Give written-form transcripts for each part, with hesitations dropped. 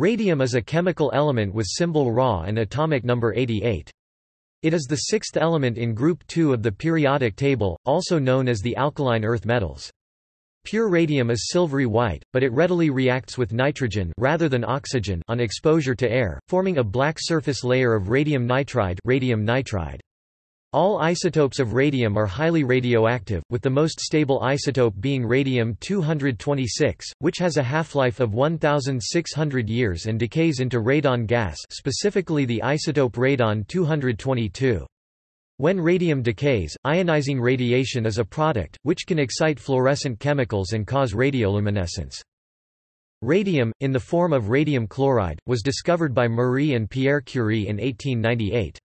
Radium is a chemical element with symbol Ra and atomic number 88. It is the sixth element in Group 2 of the periodic table, also known as the alkaline earth metals. Pure radium is silvery white, but it readily reacts with nitrogen rather than oxygen on exposure to air, forming a black surface layer of radium nitride, radium nitride. All isotopes of radium are highly radioactive, with the most stable isotope being radium-226, which has a half-life of 1,600 years and decays into radon gas, specifically the isotope radon-222. When radium decays, ionizing radiation is a product, which can excite fluorescent chemicals and cause radioluminescence. Radium, in the form of radium chloride, was discovered by Marie and Pierre Curie in 1898.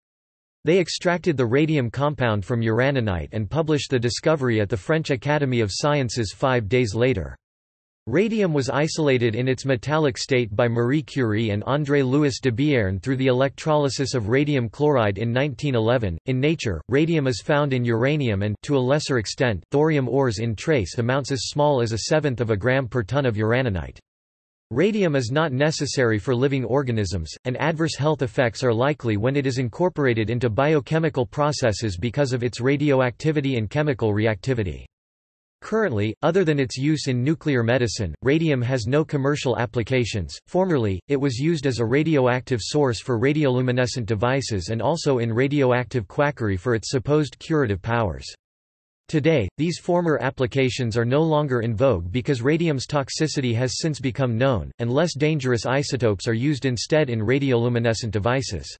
They extracted the radium compound from uraninite and published the discovery at the French Academy of Sciences 5 days later. Radium was isolated in its metallic state by Marie Curie and André-Louis Debierne through the electrolysis of radium chloride in 1911. In nature, radium is found in uranium and, to a lesser extent, thorium ores in trace amounts as small as 1/7 of a gram per ton of uraninite. Radium is not necessary for living organisms, and adverse health effects are likely when it is incorporated into biochemical processes because of its radioactivity and chemical reactivity. Currently, other than its use in nuclear medicine, radium has no commercial applications. Formerly, it was used as a radioactive source for radioluminescent devices and also in radioactive quackery for its supposed curative powers. Today, these former applications are no longer in vogue because radium's toxicity has since become known, and less dangerous isotopes are used instead in radioluminescent devices.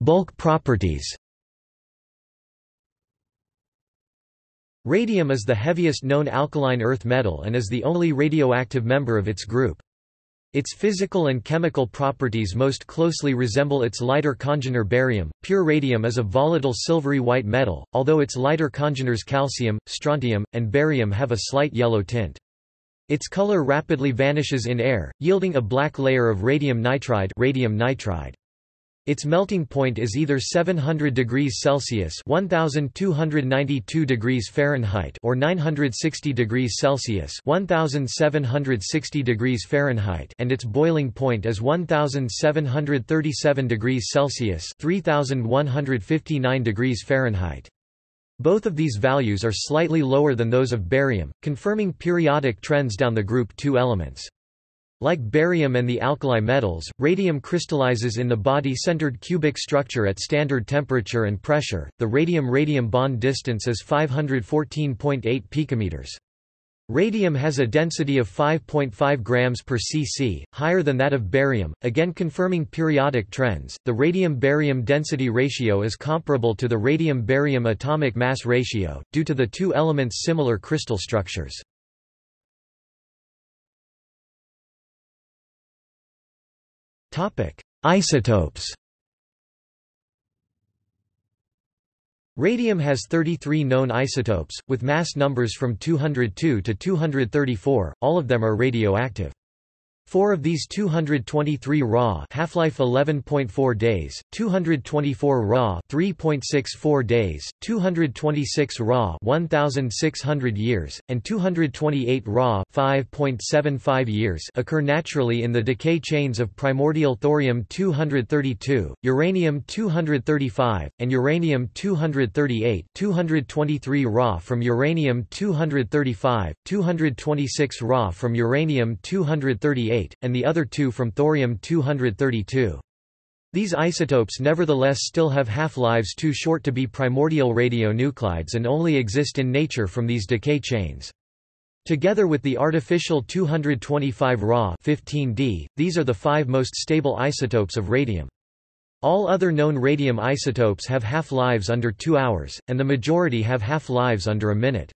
Bulk properties. Radium is the heaviest known alkaline earth metal and is the only radioactive member of its group. Its physical and chemical properties most closely resemble its lighter congener barium. Pure radium is a volatile silvery white metal, although its lighter congeners calcium, strontium, and barium have a slight yellow tint. Its color rapidly vanishes in air, yielding a black layer of radium nitride, radium nitride. Its melting point is either 700 degrees Celsius (1292 degrees Fahrenheit) or 960 degrees Celsius (1760 degrees Fahrenheit), and its boiling point is 1737 degrees Celsius (3159 degrees Fahrenheit). Both of these values are slightly lower than those of barium, confirming periodic trends down the group 2 elements. Like barium and the alkali metals, radium crystallizes in the body-centered cubic structure at standard temperature and pressure. The radium-radium bond distance is 514.8 picometers. Radium has a density of 5.5 grams per cc, higher than that of barium, again confirming periodic trends. The radium-barium density ratio is comparable to the radium-barium atomic mass ratio, due to the two elements' similar crystal structures. Isotopes. Radium has 33 known isotopes, with mass numbers from 202 to 234, all of them are radioactive. 4 of these 223 Ra half-life 11.4 days, 224 Ra 3.64 days, 226 Ra 1,600 years, and 228 Ra 5.75 years occur naturally in the decay chains of primordial thorium-232, uranium-235, and uranium-238 223 Ra from uranium-235, 226 Ra from uranium-238, and the other two from thorium-232. These isotopes nevertheless still have half-lives too short to be primordial radionuclides and only exist in nature from these decay chains. Together with the artificial 225 Ra 15d, these are the 5 most stable isotopes of radium. All other known radium isotopes have half-lives under 2 hours, and the majority have half-lives under a minute.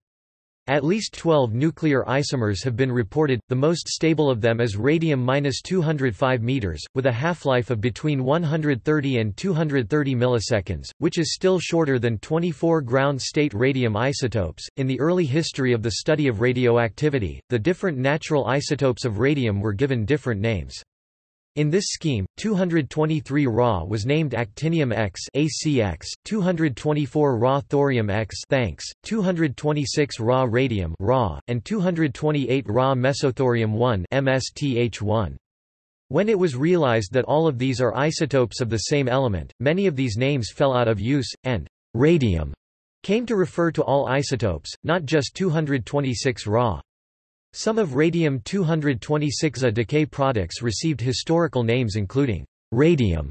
At least 12 nuclear isomers have been reported, the most stable of them is radium-205 meters, with a half-life of between 130 and 230 milliseconds, which is still shorter than 24 ground-state radium isotopes. In the early history of the study of radioactivity, the different natural isotopes of radium were given different names. In this scheme, 223 Ra was named actinium X (ACX), 224 Ra thorium X (thanks), 226 Ra radium (Ra), and 228 Ra mesothorium 1 (MSTH1). When it was realized that all of these are isotopes of the same element, many of these names fell out of use, and radium came to refer to all isotopes, not just 226 Ra. Some of radium-226A decay products received historical names including radium,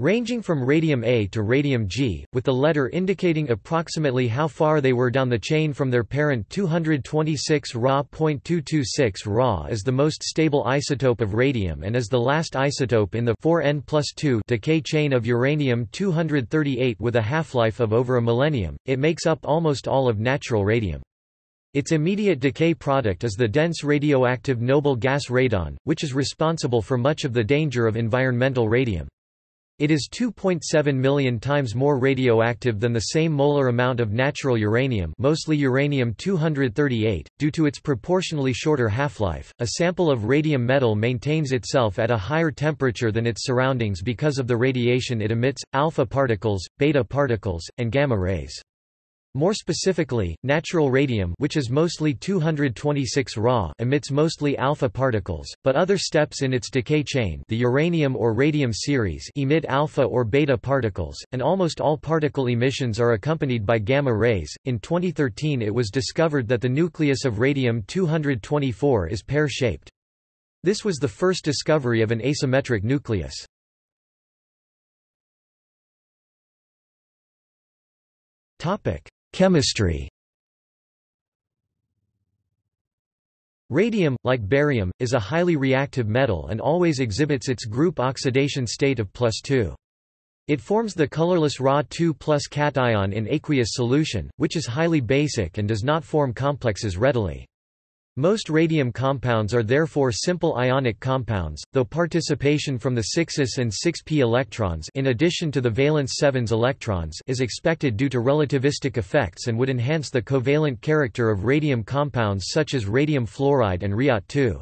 ranging from radium-A to radium-G, with the letter indicating approximately how far they were down the chain from their parent 226 Ra. 226 Ra is the most stable isotope of radium and is the last isotope in the 4N+2 decay chain of uranium-238 with a half-life of over a millennium. It makes up almost all of natural radium. Its immediate decay product is the dense radioactive noble gas radon, which is responsible for much of the danger of environmental radium. It is 2.7 million times more radioactive than the same molar amount of natural uranium, mostly uranium-238, due to its proportionally shorter half-life. A sample of radium metal maintains itself at a higher temperature than its surroundings because of the radiation it emits, alpha particles, beta particles, and gamma rays. More specifically, natural radium, which is mostly 226 Ra, emits mostly alpha particles, but other steps in its decay chain, the uranium or radium series, emit alpha or beta particles, and almost all particle emissions are accompanied by gamma rays. In 2013, it was discovered that the nucleus of radium-224 is pear-shaped. This was the first discovery of an asymmetric nucleus. Topic: Chemistry. Radium, like barium, is a highly reactive metal and always exhibits its group oxidation state of +2. It forms the colorless Ra2+ cation in aqueous solution, which is highly basic and does not form complexes readily. Most radium compounds are therefore simple ionic compounds, though participation from the 6s and 6p electrons, in addition to the valence 7s electrons, is expected due to relativistic effects and would enhance the covalent character of radium compounds such as radium fluoride and Re2.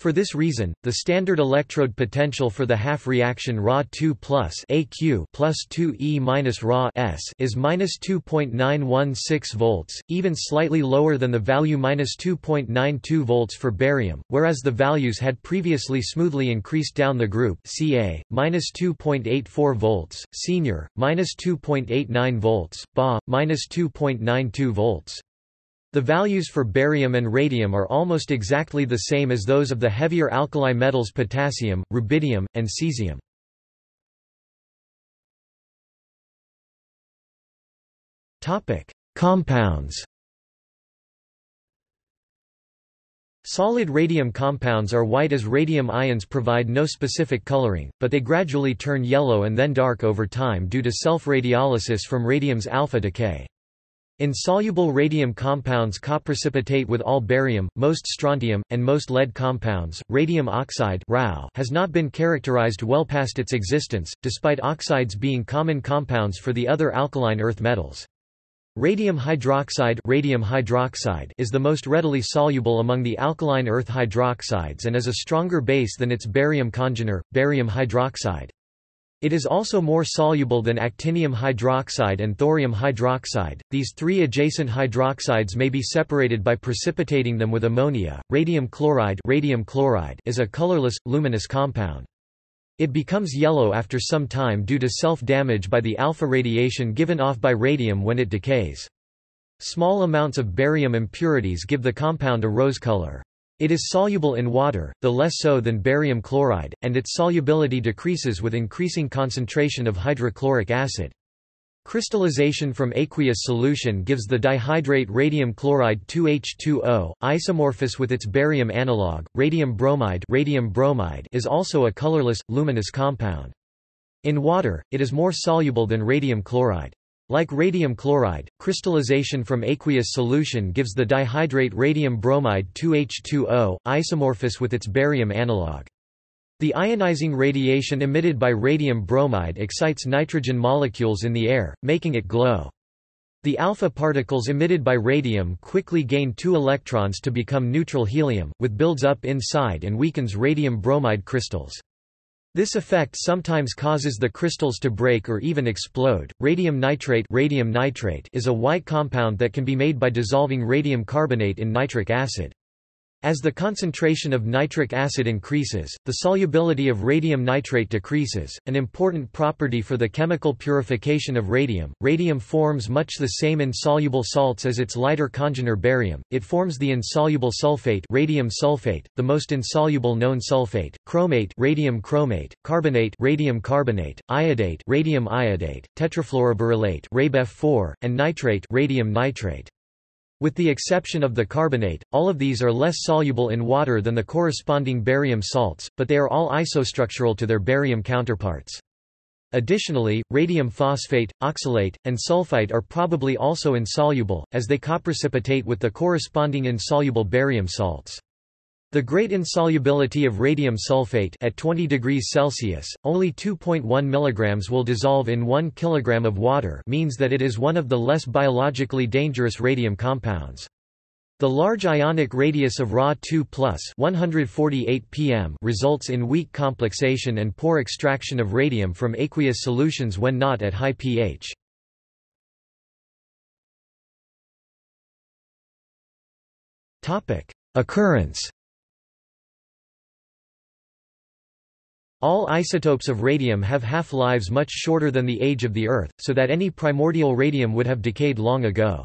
For this reason, the standard electrode potential for the half-reaction Ra2+ (Aq plus 2e-Ra s) is -2.916 volts, even slightly lower than the value -2.92 volts for barium, whereas the values had previously smoothly increased down the group. Ca -2.84 volts, senior -2.89 volts, Ba -2.92 volts. The values for barium and radium are almost exactly the same as those of the heavier alkali metals potassium, rubidium, and cesium. Compounds. Solid radium compounds are white as radium ions provide no specific coloring, but they gradually turn yellow and then dark over time due to self-radiolysis from radium's alpha decay. Insoluble radium compounds coprecipitate with all barium, most strontium, and most lead compounds. Radium oxide has not been characterized well past its existence, despite oxides being common compounds for the other alkaline earth metals. Radium hydroxide is the most readily soluble among the alkaline earth hydroxides and is a stronger base than its barium congener, barium hydroxide. It is also more soluble than actinium hydroxide and thorium hydroxide. These three adjacent hydroxides may be separated by precipitating them with ammonia. Radium chloride is a colorless, luminous compound. It becomes yellow after some time due to self-damage by the alpha radiation given off by radium when it decays. Small amounts of barium impurities give the compound a rose color. It is soluble in water, though less so than barium chloride, and its solubility decreases with increasing concentration of hydrochloric acid. Crystallization from aqueous solution gives the dihydrate radium chloride 2H2O, isomorphous with its barium analog, radium bromide is also a colorless, luminous compound. In water, it is more soluble than radium chloride. Like radium chloride, crystallization from aqueous solution gives the dihydrate radium bromide 2H2O, isomorphous with its barium analog. The ionizing radiation emitted by radium bromide excites nitrogen molecules in the air, making it glow. The alpha particles emitted by radium quickly gain 2 electrons to become neutral helium, which builds up inside and weakens radium bromide crystals. This effect sometimes causes the crystals to break or even explode. Radium nitrate is a white compound that can be made by dissolving radium carbonate in nitric acid. As the concentration of nitric acid increases, the solubility of radium nitrate decreases, an important property for the chemical purification of radium. Radium forms much the same insoluble salts as its lighter congener barium. It forms the insoluble sulfate, radium sulfate, the most insoluble known sulfate, chromate, radium carbonate, iodate, radium iodate, tetrafluoroborylate, RABF4, and nitrate, radium nitrate. With the exception of the carbonate, all of these are less soluble in water than the corresponding barium salts, but they are all isostructural to their barium counterparts. Additionally, radium phosphate, oxalate, and sulfite are probably also insoluble, as they coprecipitate with the corresponding insoluble barium salts. The great insolubility of radium sulfate at 20 degrees Celsius, only 2.1 milligrams will dissolve in 1 kilogram of water, means that it is one of the less biologically dangerous radium compounds. The large ionic radius of Ra2+ 148 pm results in weak complexation and poor extraction of radium from aqueous solutions when not at high pH. Topic: Occurrence. All isotopes of radium have half-lives much shorter than the age of the Earth, so that any primordial radium would have decayed long ago.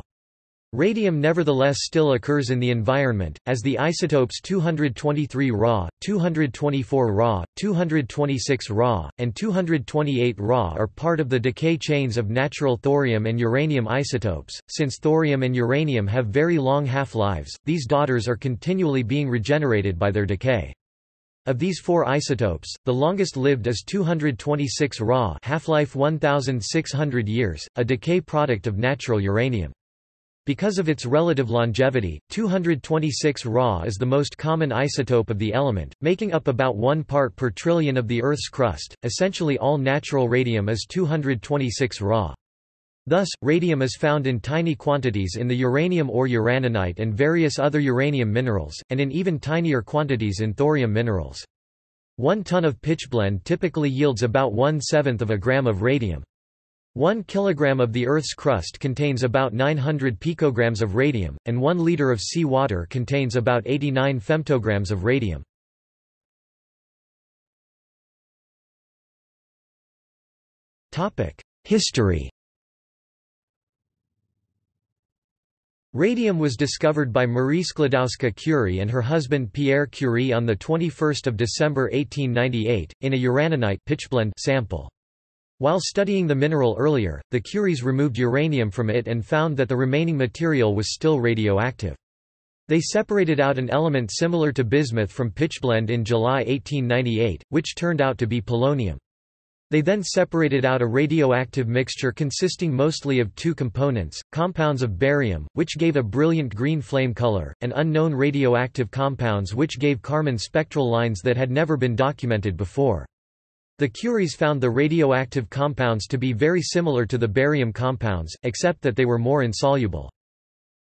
Radium nevertheless still occurs in the environment, as the isotopes 223 Ra, 224 Ra, 226 Ra, and 228 Ra are part of the decay chains of natural thorium and uranium isotopes. Since thorium and uranium have very long half-lives, these daughters are continually being regenerated by their decay. Of these four isotopes, the longest-lived is 226 Ra, half-life 1,600 years, a decay product of natural uranium. Because of its relative longevity, 226 Ra is the most common isotope of the element, making up about 1 part per trillion of the Earth's crust. Essentially all natural radium is 226 Ra. Thus, radium is found in tiny quantities in the uranium or uraninite and various other uranium minerals, and in even tinier quantities in thorium minerals. 1 ton of pitchblende typically yields about 1/7 of a gram of radium. 1 kilogram of the Earth's crust contains about 900 picograms of radium, and 1 liter of sea water contains about 89 femtograms of radium. History. Radium was discovered by Marie Skłodowska Curie and her husband Pierre Curie on 21 December 1898, in a uraninite pitchblende sample. While studying the mineral earlier, the Curies removed uranium from it and found that the remaining material was still radioactive. They separated out an element similar to bismuth from pitchblende in July 1898, which turned out to be polonium. They then separated out a radioactive mixture consisting mostly of 2 components, compounds of barium, which gave a brilliant green flame color, and unknown radioactive compounds which gave Kármán spectral lines that had never been documented before. The Curies found the radioactive compounds to be very similar to the barium compounds, except that they were more insoluble.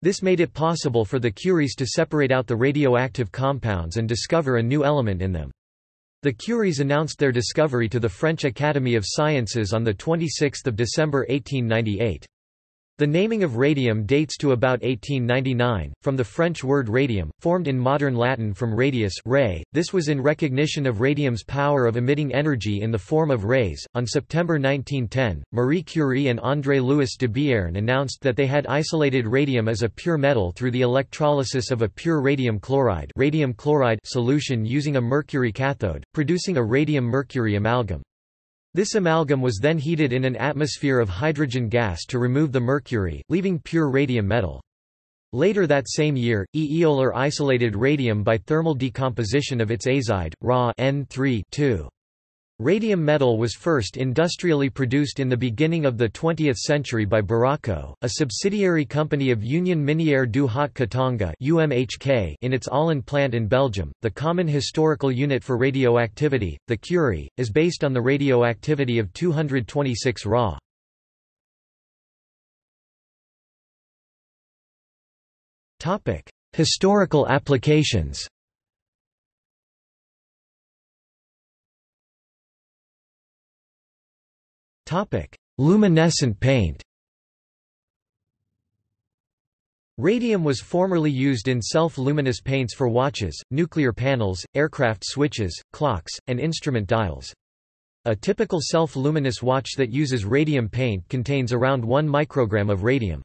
This made it possible for the Curies to separate out the radioactive compounds and discover a new element in them. The Curies announced their discovery to the French Academy of Sciences on 26 December 1898. The naming of radium dates to about 1899, from the French word radium, formed in modern Latin from radius, ray. This was in recognition of radium's power of emitting energy in the form of rays. On September 1910, Marie Curie and André-Louis Debierne announced that they had isolated radium as a pure metal through the electrolysis of a pure radium chloride solution using a mercury cathode, producing a radium-mercury amalgam. This amalgam was then heated in an atmosphere of hydrogen gas to remove the mercury, leaving pure radium metal. Later that same year, E. Euler isolated radium by thermal decomposition of its azide, Ra (N3)2. Radium metal was first industrially produced in the beginning of the 20th century by Baraco, a subsidiary company of Union Minière du Haut Katanga (UMHK) in its Allen plant in Belgium. The common historical unit for radioactivity, the Curie, is based on the radioactivity of 226 Ra. Topic: Historical applications. Luminescent paint. Radium was formerly used in self-luminous paints for watches, nuclear panels, aircraft switches, clocks, and instrument dials. A typical self-luminous watch that uses radium paint contains around 1 microgram of radium.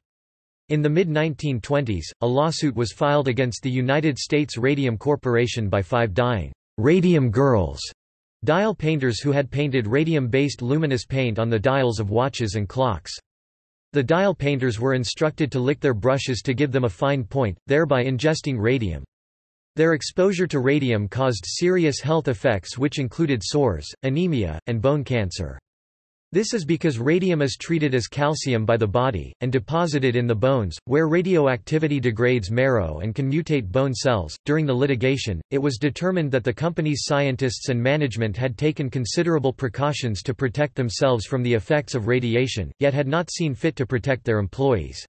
In the mid-1920s, a lawsuit was filed against the United States Radium Corporation by 5 dying "radium girls" dial painters who had painted radium-based luminous paint on the dials of watches and clocks. The dial painters were instructed to lick their brushes to give them a fine point, thereby ingesting radium. Their exposure to radium caused serious health effects which included sores, anemia, and bone cancer. This is because radium is treated as calcium by the body, and deposited in the bones, where radioactivity degrades marrow and can mutate bone cells. During the litigation, it was determined that the company's scientists and management had taken considerable precautions to protect themselves from the effects of radiation, yet had not seen fit to protect their employees.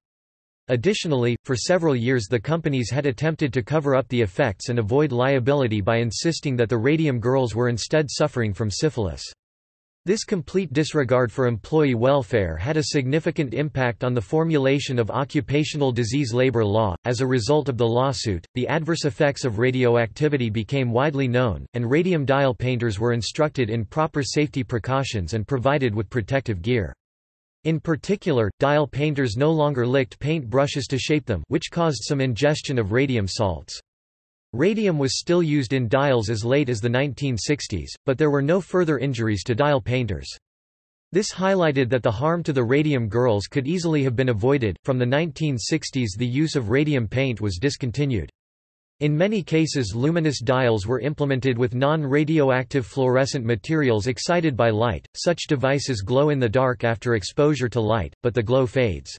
Additionally, for several years the companies had attempted to cover up the effects and avoid liability by insisting that the radium girls were instead suffering from syphilis. This complete disregard for employee welfare had a significant impact on the formulation of occupational disease labor law. As a result of the lawsuit, the adverse effects of radioactivity became widely known, and radium dial painters were instructed in proper safety precautions and provided with protective gear. In particular, dial painters no longer licked paint brushes to shape them, which caused some ingestion of radium salts. Radium was still used in dials as late as the 1960s, but there were no further injuries to dial painters. This highlighted that the harm to the radium girls could easily have been avoided. From the 1960s, the use of radium paint was discontinued. In many cases, luminous dials were implemented with non-radioactive fluorescent materials excited by light. Such devices glow in the dark after exposure to light, but the glow fades.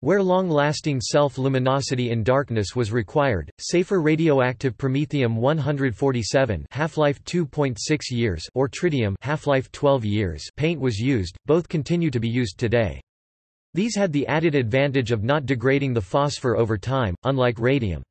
Where long-lasting self-luminosity in darkness was required, safer radioactive promethium-147 (half-life 2.6 years) or tritium (half-life 12 years) paint was used. Both continue to be used today. These had the added advantage of not degrading the phosphor over time, unlike radium.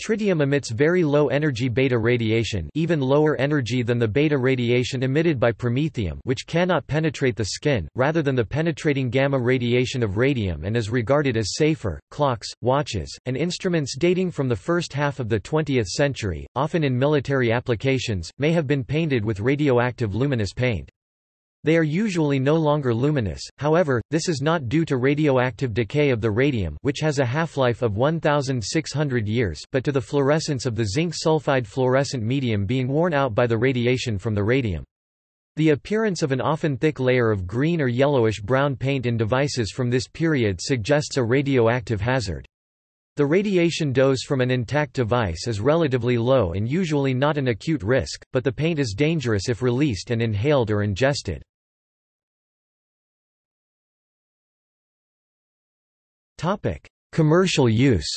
Tritium emits very low energy beta radiation, even lower energy than the beta radiation emitted by promethium, which cannot penetrate the skin, rather than the penetrating gamma radiation of radium, and is regarded as safer. Clocks, watches, and instruments dating from the first half of the 20th century, often in military applications, may have been painted with radioactive luminous paint. They are usually no longer luminous, however, this is not due to radioactive decay of the radium, which has a half-life of 1,600 years, but to the fluorescence of the zinc sulfide fluorescent medium being worn out by the radiation from the radium. The appearance of an often thick layer of green or yellowish-brown paint in devices from this period suggests a radioactive hazard. The radiation dose from an intact device is relatively low and usually not an acute risk, but the paint is dangerous if released and inhaled or ingested. Commercial use.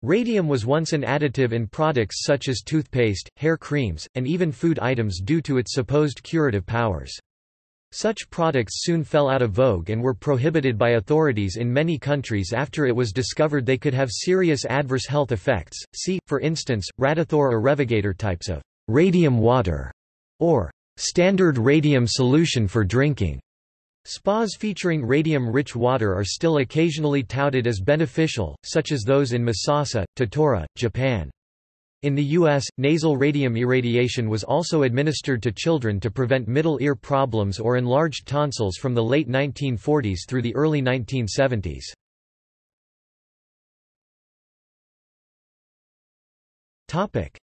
Radium was once an additive in products such as toothpaste, hair creams, and even food items due to its supposed curative powers. Such products soon fell out of vogue and were prohibited by authorities in many countries after it was discovered they could have serious adverse health effects. See, for instance, Radithor or Revigator types of radium water or standard radium solution for drinking. Spas featuring radium-rich water are still occasionally touted as beneficial, such as those in Masasa, Totora, Japan. In the U.S., nasal radium irradiation was also administered to children to prevent middle ear problems or enlarged tonsils from the late 1940s through the early 1970s.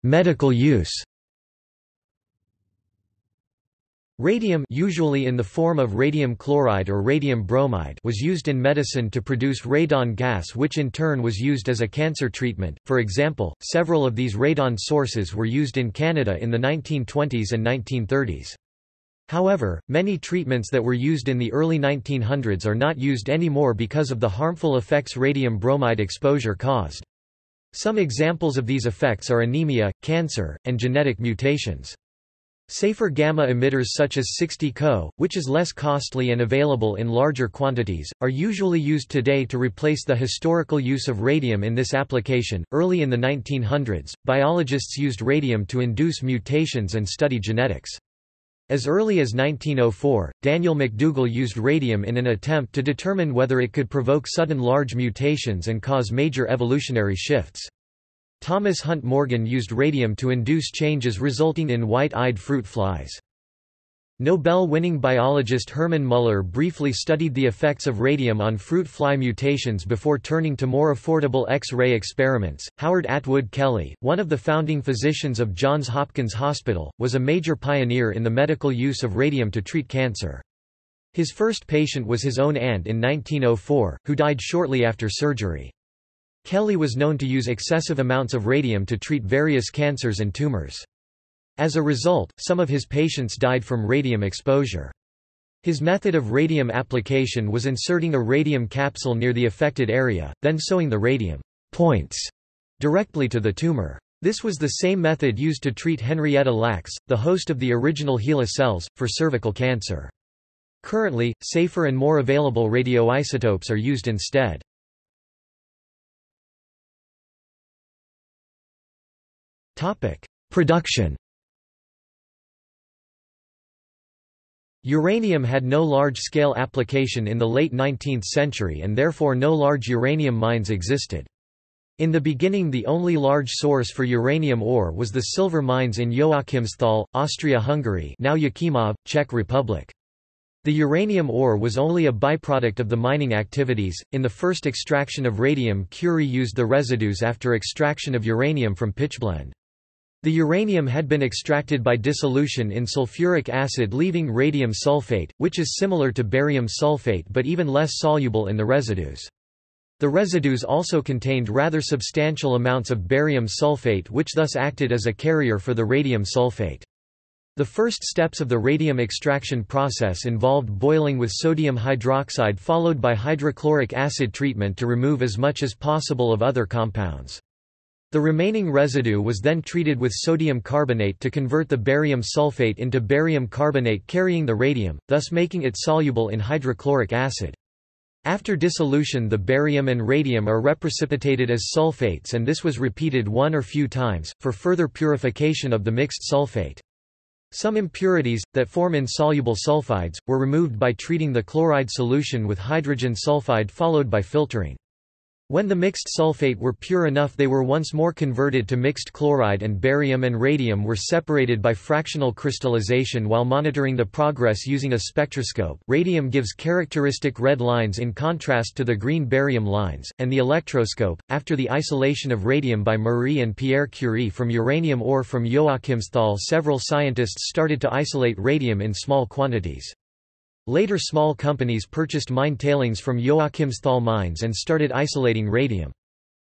Medical use. Radium, usually in the form of radium chloride or radium bromide, was used in medicine to produce radon gas, which in turn was used as a cancer treatment. For example, several of these radon sources were used in Canada in the 1920s and 1930s. However, many treatments that were used in the early 1900s are not used anymore because of the harmful effects radium bromide exposure caused. Some examples of these effects are anemia, cancer, and genetic mutations. Safer gamma emitters such as 60Co, which is less costly and available in larger quantities, are usually used today to replace the historical use of radium in this application. Early in the 1900s, biologists used radium to induce mutations and study genetics. As early as 1904, Daniel McDougall used radium in an attempt to determine whether it could provoke sudden large mutations and cause major evolutionary shifts. Thomas Hunt Morgan used radium to induce changes resulting in white-eyed fruit flies. Nobel-winning biologist Hermann Muller briefly studied the effects of radium on fruit fly mutations before turning to more affordable X-ray experiments. Howard Atwood Kelly, one of the founding physicians of Johns Hopkins Hospital, was a major pioneer in the medical use of radium to treat cancer. His first patient was his own aunt in 1904, who died shortly after surgery. Kelly was known to use excessive amounts of radium to treat various cancers and tumors. As a result, some of his patients died from radium exposure. His method of radium application was inserting a radium capsule near the affected area, then sewing the radium points directly to the tumor. This was the same method used to treat Henrietta Lacks, the host of the original HeLa cells, for cervical cancer. Currently, safer and more available radioisotopes are used instead. Production. Uranium had no large-scale application in the late 19th century and therefore no large uranium mines existed. In the beginning, the only large source for uranium ore was the silver mines in Joachimsthal, Austria-Hungary, now Jáchymov, Czech Republic. The uranium ore was only a byproduct of the mining activities. In the first extraction of radium, Curie used the residues after extraction of uranium from pitchblende. The uranium had been extracted by dissolution in sulfuric acid, leaving radium sulfate, which is similar to barium sulfate but even less soluble in the residues. The residues also contained rather substantial amounts of barium sulfate, which thus acted as a carrier for the radium sulfate. The first steps of the radium extraction process involved boiling with sodium hydroxide followed by hydrochloric acid treatment to remove as much as possible of other compounds. The remaining residue was then treated with sodium carbonate to convert the barium sulfate into barium carbonate carrying the radium, thus making it soluble in hydrochloric acid. After dissolution, the barium and radium are reprecipitated as sulfates, and this was repeated one or few times, for further purification of the mixed sulfate. Some impurities, that form insoluble sulfides, were removed by treating the chloride solution with hydrogen sulfide followed by filtering. When the mixed sulfate were pure enough, they were once more converted to mixed chloride, and barium and radium were separated by fractional crystallization while monitoring the progress using a spectroscope. Radium gives characteristic red lines in contrast to the green barium lines, and the electroscope, after the isolation of radium by Marie and Pierre Curie from uranium ore from Joachimsthal, several scientists started to isolate radium in small quantities. Later, small companies purchased mine tailings from Joachimsthal mines and started isolating radium.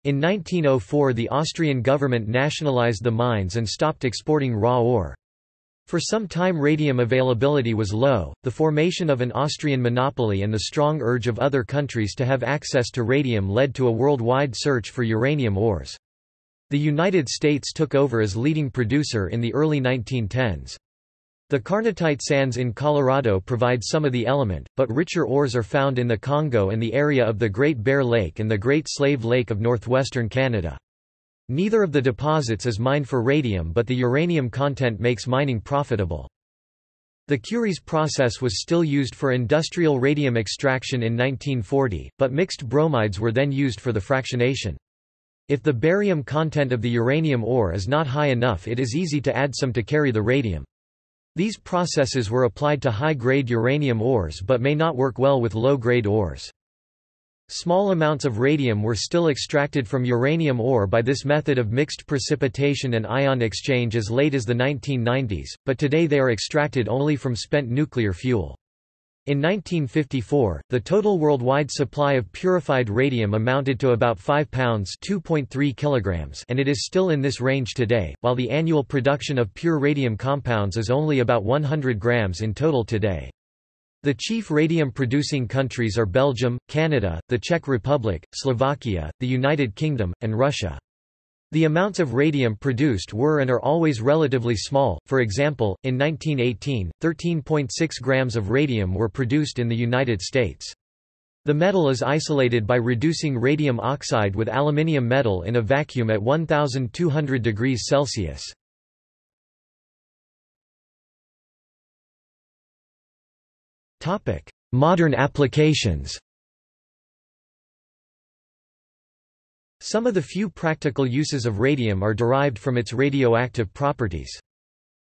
In 1904, the Austrian government nationalized the mines and stopped exporting raw ore. For some time, radium availability was low, the formation of an Austrian monopoly and the strong urge of other countries to have access to radium led to a worldwide search for uranium ores. The United States took over as leading producer in the early 1910s. The carnotite sands in Colorado provide some of the element, but richer ores are found in the Congo and the area of the Great Bear Lake and the Great Slave Lake of northwestern Canada. Neither of the deposits is mined for radium, but the uranium content makes mining profitable. The Curie's process was still used for industrial radium extraction in 1940, but mixed bromides were then used for the fractionation. If the barium content of the uranium ore is not high enough, it is easy to add some to carry the radium. These processes were applied to high-grade uranium ores but may not work well with low-grade ores. Small amounts of radium were still extracted from uranium ore by this method of mixed precipitation and ion exchange as late as the 1990s, but today they are extracted only from spent nuclear fuel. In 1954, the total worldwide supply of purified radium amounted to about 5 pounds (2.3 kilograms), and it is still in this range today, while the annual production of pure radium compounds is only about 100 grams in total today. The chief radium-producing countries are Belgium, Canada, the Czech Republic, Slovakia, the United Kingdom, and Russia. The amounts of radium produced were and are always relatively small. For example, in 1918, 13.6 grams of radium were produced in the United States. The metal is isolated by reducing radium oxide with aluminium metal in a vacuum at 1200 degrees Celsius. Modern applications. Some of the few practical uses of radium are derived from its radioactive properties.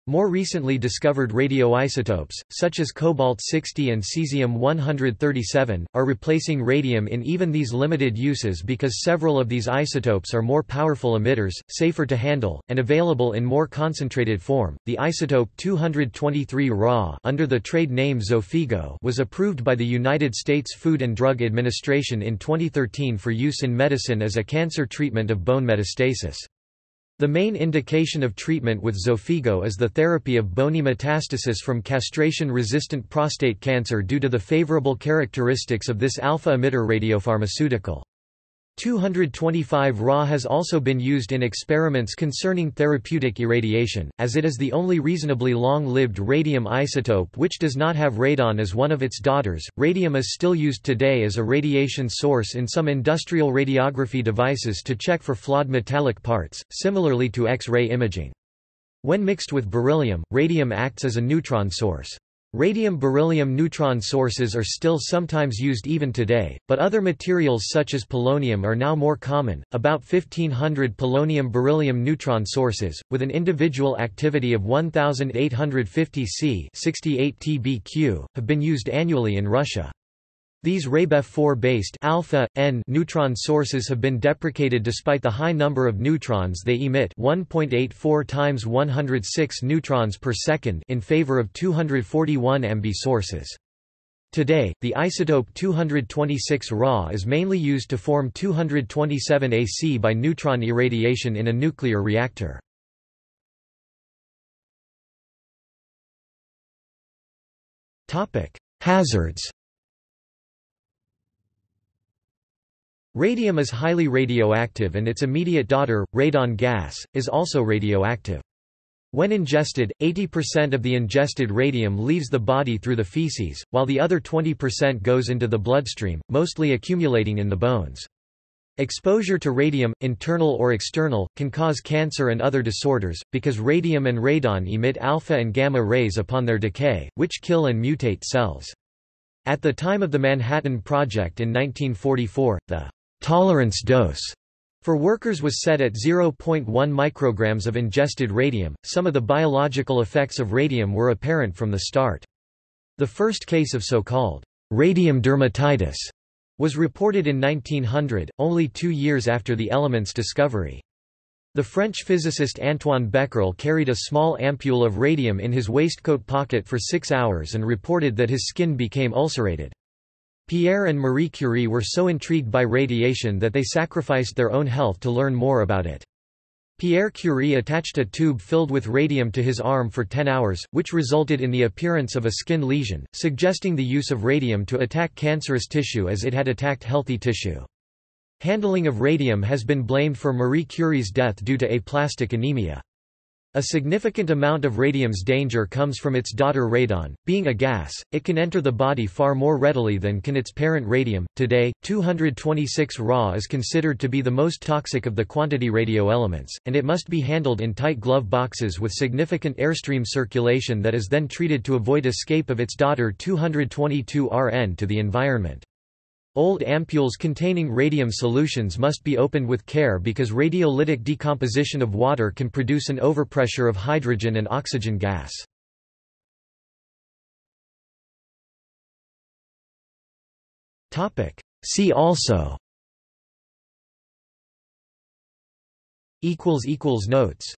More recently discovered radioisotopes, such as cobalt-60 and cesium-137, are replacing radium in even these limited uses because several of these isotopes are more powerful emitters, safer to handle, and available in more concentrated form. The isotope 223 Ra, under the trade name Zofigo, was approved by the United States Food and Drug Administration in 2013 for use in medicine as a cancer treatment of bone metastasis. The main indication of treatment with Zofigo is the therapy of bony metastasis from castration-resistant prostate cancer due to the favorable characteristics of this alpha-emitter radiopharmaceutical. 225 Ra has also been used in experiments concerning therapeutic irradiation, as it is the only reasonably long-lived radium isotope which does not have radon as one of its daughters. Radium is still used today as a radiation source in some industrial radiography devices to check for flawed metallic parts, similarly to X-ray imaging. When mixed with beryllium, radium acts as a neutron source. Radium-beryllium neutron sources are still sometimes used even today, but other materials such as polonium are now more common. About 1,500 polonium-beryllium neutron sources, with an individual activity of 1,850 C (68 TBq), have been used annually in Russia. These RABEF-4-based alpha N neutron sources have been deprecated despite the high number of neutrons they emit, 1.84 times 106 neutrons per second, in favor of 241 MB sources. Today, the isotope 226 Ra is mainly used to form 227 AC by neutron irradiation in a nuclear reactor. Topic: Hazards. Radium is highly radioactive, and its immediate daughter, radon gas, is also radioactive. When ingested, 80% of the ingested radium leaves the body through the feces, while the other 20% goes into the bloodstream, mostly accumulating in the bones. Exposure to radium, internal or external, can cause cancer and other disorders, because radium and radon emit alpha and gamma rays upon their decay, which kill and mutate cells. At the time of the Manhattan Project in 1944, the tolerance dose for workers was set at 0.1 micrograms of ingested radium. Some of the biological effects of radium were apparent from the start. The first case of so-called radium dermatitis was reported in 1900, only 2 years after the element's discovery. The French physicist Antoine Becquerel carried a small ampule of radium in his waistcoat pocket for 6 hours and reported that his skin became ulcerated. Pierre and Marie Curie were so intrigued by radiation that they sacrificed their own health to learn more about it. Pierre Curie attached a tube filled with radium to his arm for 10 hours, which resulted in the appearance of a skin lesion, suggesting the use of radium to attack cancerous tissue as it had attacked healthy tissue. Handling of radium has been blamed for Marie Curie's death due to aplastic anemia. A significant amount of radium's danger comes from its daughter radon. Being a gas, it can enter the body far more readily than can its parent radium. Today, 226 Ra is considered to be the most toxic of the quantity radioelements, and it must be handled in tight glove boxes with significant airstream circulation that is then treated to avoid escape of its daughter 222 Rn to the environment. Old ampules containing radium solutions must be opened with care because radiolytic decomposition of water can produce an overpressure of hydrogen and oxygen gas. See also == Notes